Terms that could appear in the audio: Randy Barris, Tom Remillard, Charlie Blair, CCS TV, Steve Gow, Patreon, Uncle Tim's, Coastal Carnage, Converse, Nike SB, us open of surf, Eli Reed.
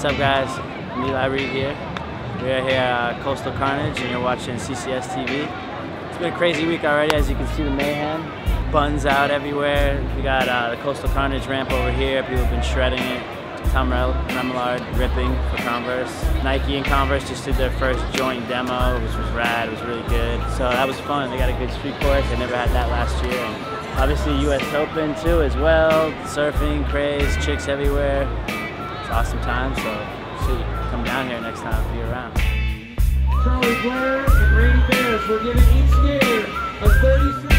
What's up, guys? I'm Eli Reed here. We're here at Coastal Carnage, and you're watching CCS TV. It's been a crazy week already, as you can see the mayhem. Buns out everywhere. We got the Coastal Carnage ramp over here. People have been shredding it. Tom Remillard ripping for Converse. Nike and Converse just did their first joint demo, which was rad. It was really good. So that was fun. They got a good street course. They never had that last year. And obviously, US Open too as well. Surfing, craze, chicks everywhere. Awesome time, so come down here next time if you're around. Charlie Blair and Randy Barris, we're giving each skater a 30-second.